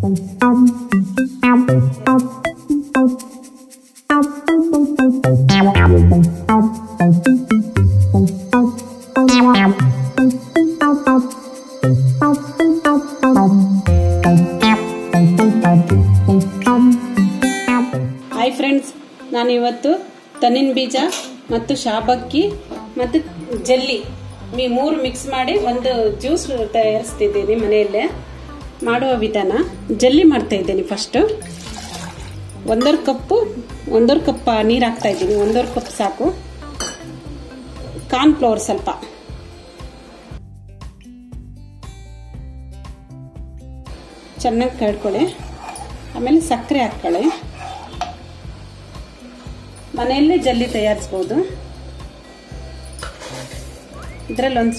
Hi friends, ನಾನು ಇವತ್ತು ತನ್ನಿನ ಬೀಜ ಮತ್ತು ಶಾಬಕ್ಕಿ ಮತ್ತು ಜೆಲ್ಲಿ ಈ ಮೂರು ಮಿಕ್ಸ್ ಮಾಡಿ ಒಂದು ಜ್ಯೂಸ್ ತಯಾರಿಸ್ತಿದ್ದೀನಿ. ಮನೆಯಲ್ಲೇ ಮಾಡುವ ವಿಧಾನ. ಜೆಲ್ಲಿ ಮಾಡ್ತಾ ಇದ್ದೀನಿ. ಫಸ್ಟು ಒಂದೂವರೆ ಕಪ್ ನೀರು ಹಾಕ್ತಾ ಇದ್ದೀನಿ. ಒಂದೂವರೆ ಕಪ್ ಸಾಕು. ಕಾರ್ನ್ಫ್ಲೋರ್ ಸ್ವಲ್ಪ, ಚೆನ್ನಾಗಿ ಕಡ್ಕೊಳ್ಳಿ. ಆಮೇಲೆ ಸಕ್ಕರೆ ಹಾಕ್ಕೊಳ್ಳಿ. ಮನೆಯಲ್ಲೇ ಜೆಲ್ಲಿ ತಯಾರಿಸ್ಬೋದು. ಇದರಲ್ಲಿ ಒಂದು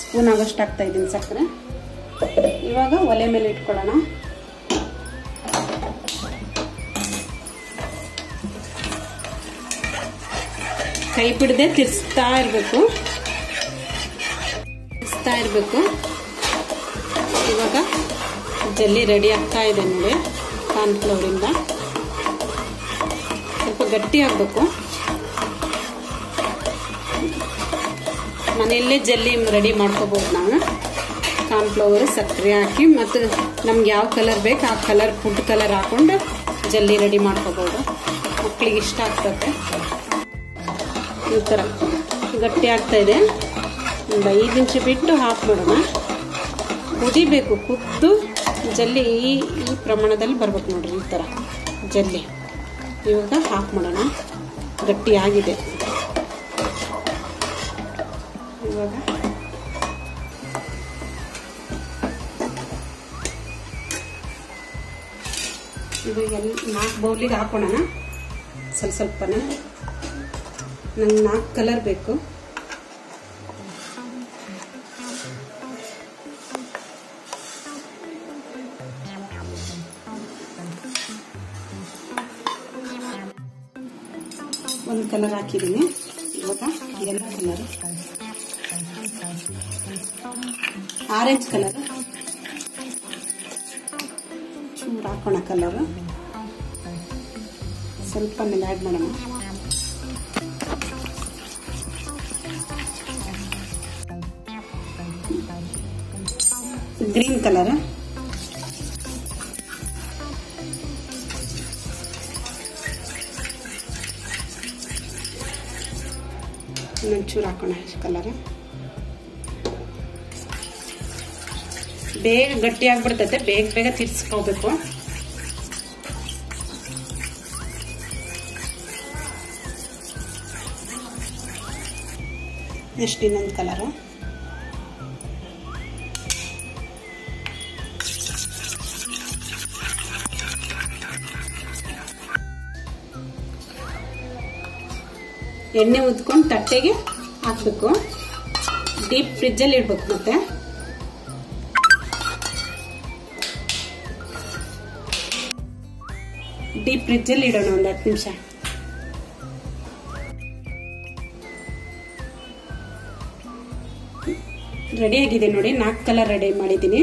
ಸ್ಪೂನ್ ಆಗೋಷ್ಟು ಹಾಕ್ತಾ ಇದ್ದೀನಿ ಸಕ್ಕರೆ. ಇವಾಗ ಒಲೆ ಮೇಲೆ ಇಟ್ಕೊಳ್ಳೋಣ. ಕೈ ಬಿಡದೆ ತಿರ್ಸ್ತಾ ಇರಬೇಕು. ಇವಾಗ ಜೆಲ್ಲಿ ರೆಡಿ ಆಗ್ತಾ ಇದೆ ನೋಡಿ. ಕಾರ್ನ್ಫ್ಲೋರಿಂದ ಸ್ವಲ್ಪ ಗಟ್ಟಿ ಆಗಬೇಕು. ಮನೆಯಲ್ಲೇ ಜೆಲ್ಲಿ ರೆಡಿ ಮಾಡ್ಕೋಬಹುದು ನಾವು. ಕಾರ್ನ್ಫ್ಲವರ್ ಸಕ್ಕರೆ ಹಾಕಿ ಮತ್ತು ನಮ್ಗೆ ಯಾವ ಕಲರ್ ಬೇಕು ಆ ಕಲರ್, ಫುಡ್ ಕಲರ್ ಹಾಕೊಂಡು ಜೆಲ್ಲಿ ರೆಡಿ ಮಾಡ್ಕೋಬಹುದು. ಮಕ್ಕಳಿಗೆ ಇಷ್ಟ ಆಗ್ತದೆ. ಈ ಥರ ಗಟ್ಟಿ ಆಗ್ತಾ ಇದೆ. ಒಂದು 5 ನಿಮಿಷ ಬಿಟ್ಟು ಹಾಕ್ಬಿಡೋಣ. ಕುದಿಬೇಕು, ಕುದ್ದು ಜೆಲ್ಲಿ ಈ ಈ ಪ್ರಮಾಣದಲ್ಲಿ ಬರ್ಬೇಕು ನೋಡಿರಿ. ಈ ಥರ ಜೆಲ್ಲಿ ಇವಾಗ ಹಾಕ್ಬಿಡೋಣ. ಗಟ್ಟಿ ಆಗಿದೆ. ಇವಾಗ ಇದು 4 ಬೌಲಿಗೆ ಹಾಕೋಣ. ಸ್ವಲ್ಪನೇ ನಂಗೆ 4 ಕಲರ್ ಬೇಕು. ಒಂದು ಕಲರ್ ಹಾಕಿದ್ದೀನಿ. ಇವಾಗ ಎಲ್ಲ ಕಲರ್, ಆರೆಂಜ್ ಕಲರ್ ಚೂರು ಹಾಕೋಣ. ಕಲರ್ ಸ್ವಲ್ಪ ಮೇಲೆ ಆ್ಯಡ್ ಮಾಡೋಣ. ಗ್ರೀನ್ ಕಲರ್, ಇನ್ನೊಂದು ಚೂರು ಹಾಕೋಣ. ಕಲರ್ ಬೇಗ ಗಟ್ಟಿ ಆಗ್ಬಿಡ್ತೈತೆ. ಬೇಗ ಬೇಗ ತಿರ್ಸ್ಕೋಬೇಕು. ನೆಕ್ಸ್ಟ್ ಇನ್ನೊಂದು ಕಲರ್. ಎಣ್ಣೆ ಉದ್ಕೊಂಡು ತಟ್ಟೆಗೆ ಹಾಕಬೇಕು. ಡೀಪ್ ಫ್ರಿಜ್ಜಲ್ಲಿ ಇಡ್ಬೇಕು. ಮತ್ತೆ ಡೀಪ್ ಫ್ರಿಜ್ಜಲ್ಲಿ ಇಡೋಣ ಒಂದು 10 ನಿಮಿಷ. ರೆಡಿಯಾಗಿದೆ ನೋಡಿ. 4 ಕಲರ್ ರೆಡಿ ಮಾಡಿದ್ದೀನಿ.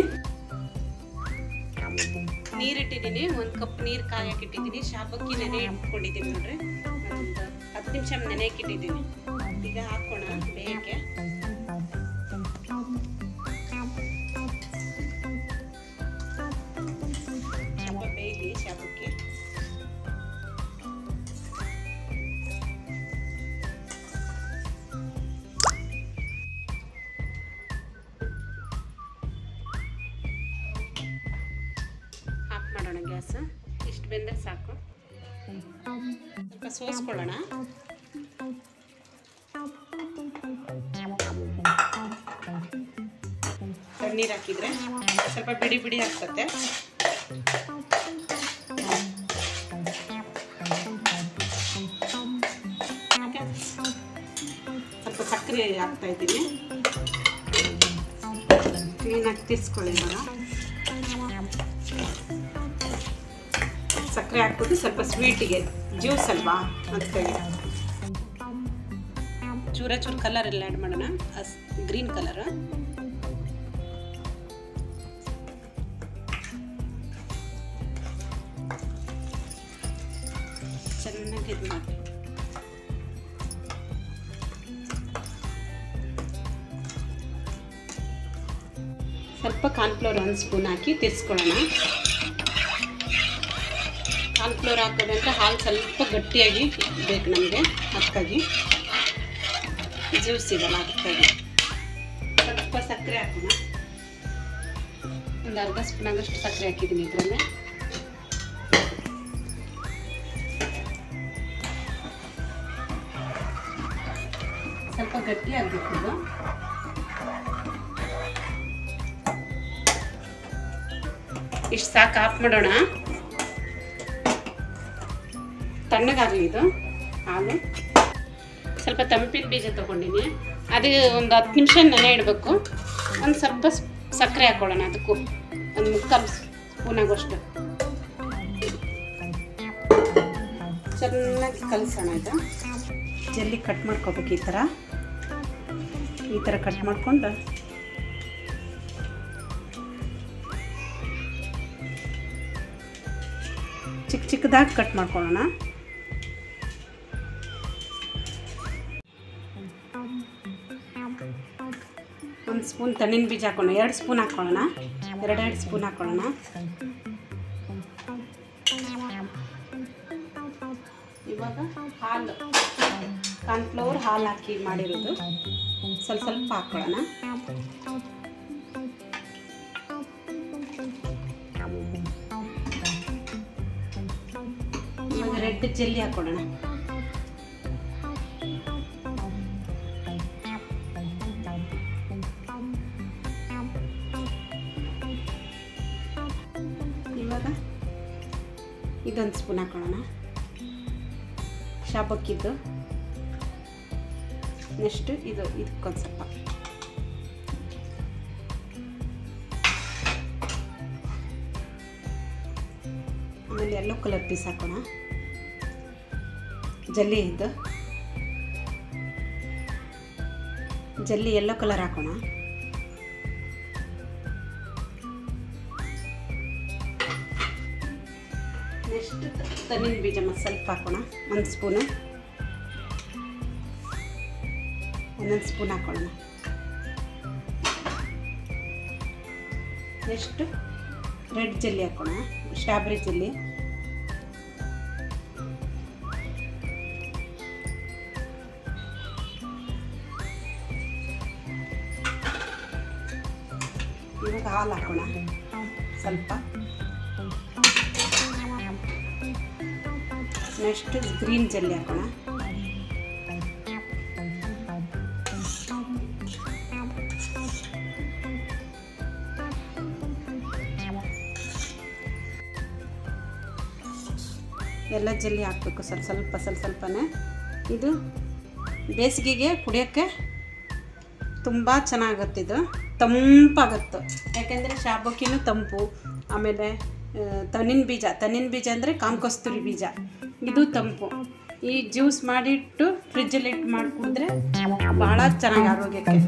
ನೀರಿಟ್ಟಿದ್ದೀನಿ. 1 ಕಪ್ ನೀರು ಕಾಯಕ್ಕಿಟ್ಟಿದ್ದೀನಿ. ಶಾಬಕ್ಕಿ ನೆನೆ ಇಟ್ಕೊಂಡಿದ್ದೀನಿ ನೋಡ್ರಿ. 10 ನಿಮಿಷ ನೆನೆಯಕ್ಕೆ ಇಟ್ಟಿದ್ದೀನಿ. ಈಗ ಹಾಕೋಣ. ಬೇಗ ಸ್ವಲ್ಪ ಬೇಯಲಿ ಶಾಬಕ್ಕಿ. ಆಫ್ ಮಾಡೋಣ ಗ್ಯಾಸ್. ಇಷ್ಟು ಬೆಂದರೆ ಸಾಕು. ಸ್ವಲ್ಪ ಸೋಸ್ಕೊಳ್ಳೋಣ. ತಣ್ಣೀರು ಹಾಕಿದ್ರೆ ಸ್ವಲ್ಪ ಬಿಡಿ ಬಿಡಿ ಆಗ್ತದೆ. ಸ್ವಲ್ಪ ಸಕ್ಕರೆ ಹಾಕ್ತಾ ಇದ್ದೀನಿ. ಕ್ಲೀನಾಗಿ ತಿರ್ಸ್ಕೊಳ್ಳಿ. ಸಕ್ಕರೆ ಹಾಕ್ಬಿಟ್ಟು ಸ್ವಲ್ಪ ಸ್ವೀಟಿಗೆ ಜ್ಯೂಸ್ ಅಲ್ವಾ ಅದಕ್ಕೆ ಚೂರು ಕಲರ್ ಎಲ್ಲ ಆ್ಯಡ್ ಮಾಡೋಣ. Green colour, Salun ng khidmat. Salpa corn flour 1 spoon ಹಾಕಿ ತಿರ್ಸ್ಕೊಳ್ಳೋಣ. corn flour ಹಾಕೋದಂತ ಹಾಲು ಸ್ವಲ್ಪ ಗಟ್ಟಿಯಾಗಿ ಬೇಕು ನಮಗೆ, ಅದಕ್ಕಾಗಿ ಜ್ಯೂಸ್ ಇದಲ್ಲ ಅದಕ್ಕಾಗಿ ಸ್ವಲ್ಪ ಸಕ್ಕರೆ ಹಾಕೋಣ. ಒಂದು ಅರ್ಧ ಸ್ಪೂನ್ ಆಗಷ್ಟು ಸಕ್ಕರೆ ಹಾಕಿದ್ದೀನಿ ಇದರಲ್ಲೇ. ಸ್ವಲ್ಪ ಗಟ್ಟಿ ಆಗಬೇಕು ಇದು. ಇಷ್ಟು ಸಾಕು, ಆಫ್ ಮಾಡೋಣ. ತಣ್ಣಗಾಗಲಿ ಇದು ಹಾಲು. ಸ್ವಲ್ಪ ತಂಪಿನ ಬೀಜ ತೊಗೊಂಡಿನಿ, ಅದು ಒಂದು 10 ನಿಮಿಷ ನೆನೆ ಇಡಬೇಕು. ಒಂದು ಸ್ವಲ್ಪ ಸಕ್ಕರೆ ಹಾಕೊಳ್ಳೋಣ, ಅದಕ್ಕೂ ಒಂದು 3/4 ಸ್ಪೂನ್ ಆಗೋಷ್ಟು. ಚೆನ್ನಾಗಿ ಕಲಸೋಣ ಇದು. ಜಲ್ಲಿ ಕಟ್ ಮಾಡ್ಕೋಬೇಕು ಈ ಥರ. ಈ ಥರ ಕಟ್ ಮಾಡಿಕೊಂಡು ಚಿಕ್ಕ ಚಿಕ್ಕದಾಗಿ ಕಟ್ ಮಾಡ್ಕೊಳ್ಳೋಣ. ಒಂದು ಸ್ಪೂನ್ ತಣ್ಣಿನ ಬೀಜ ಹಾಕೋಣ, 2 ಸ್ಪೂನ್ ಹಾಕೊಳ್ಳೋಣ, 2 ಸ್ಪೂನ್ ಹಾಕೊಳ್ಳೋಣ. ಇವಾಗ ಹಾಲು, ಕಾರ್ನ್ಫ್ಲೋರ್ ಹಾಲು ಹಾಕಿ ಮಾಡಿರೋದು ಸ್ವಲ್ಪ ಸ್ವಲ್ಪ ಹಾಕೊಳ್ಳೋಣ. ಇವಾಗ ರೆಡ್ ಜೆಲ್ಲಿ ಹಾಕೊಳ್ಳೋಣ. ಇವಾಗ ಇದೊಂದು ಸ್ಪೂನ್ ಹಾಕೊಳ್ಳೋಣ ಶಾಬಕ್ಕಿದ್ದು. ನೆಕ್ಸ್ಟ್ ಇದು, ಇದಕ್ಕೊಂದು ಸ್ವಲ್ಪ ಆಮೇಲೆ ಯೆಲ್ಲೋ ಕಲರ್ ಪೀಸ್ ಹಾಕೋಣ ಜಲ್ಲಿ ಇದ್ದು. ಜಲ್ಲಿ ಯೆಲ್ಲೋ ಕಲರ್ ಹಾಕೋಣ. ನೆಕ್ಸ್ಟ್ ತಣ್ಣಿನ ಬೀಜ ಸ್ವಲ್ಪ ಹಾಕೋಣ, 1 ಸ್ಪೂನು, 1 ಸ್ಪೂನ್ ಹಾಕೊಳ್ಳೋಣ. ನೆಕ್ಸ್ಟ್ ರೆಡ್ ಜೆಲ್ಲಿ ಹಾಕೋಣ, ಸ್ಟ್ರಾಬೆರಿ ಜೆಲ್ಲಿ. ಇವಾಗ ಹಾಲು ಹಾಕೋಣ ಸ್ವಲ್ಪ. ನೆಕ್ಸ್ಟ್ ಗ್ರೀನ್ ಜೆಲ್ಲಿ ಹಾಕೋಣ. ಎಲ್ಲ ಜಲ್ಲಿ ಹಾಕಬೇಕು ಸ್ವಲ್ಪ ಸ್ವಲ್ಪ ಸ್ವಲ್ಪ ಸ್ವಲ್ಪನೇ. ಇದು ಬೇಸಿಗೆಗೆ ಕುಡಿಯೋಕ್ಕೆ ತುಂಬ ಚೆನ್ನಾಗುತ್ತೆ, ಇದು ತಂಪಾಗುತ್ತೆ. ಯಾಕೆಂದರೆ ಶಾಬಕ್ಕಿನೂ ತಂಪು, ಆಮೇಲೆ ತಣ್ಣಿನ ಬೀಜ, ಅಂದರೆ ಕಾಮಕಸ್ತೂರಿ ಬೀಜ, ಇದು ತಂಪು. ಈ ಜ್ಯೂಸ್ ಮಾಡಿಟ್ಟು ಫ್ರಿಜ್ಜಲ್ಲಿ ಇಟ್ಟು ಮಾಡಿ ಕುಡಿದ್ರೆ ಭಾಳ ಚೆನ್ನಾಗಿ ಆರೋಗ್ಯಕ್ಕೆ.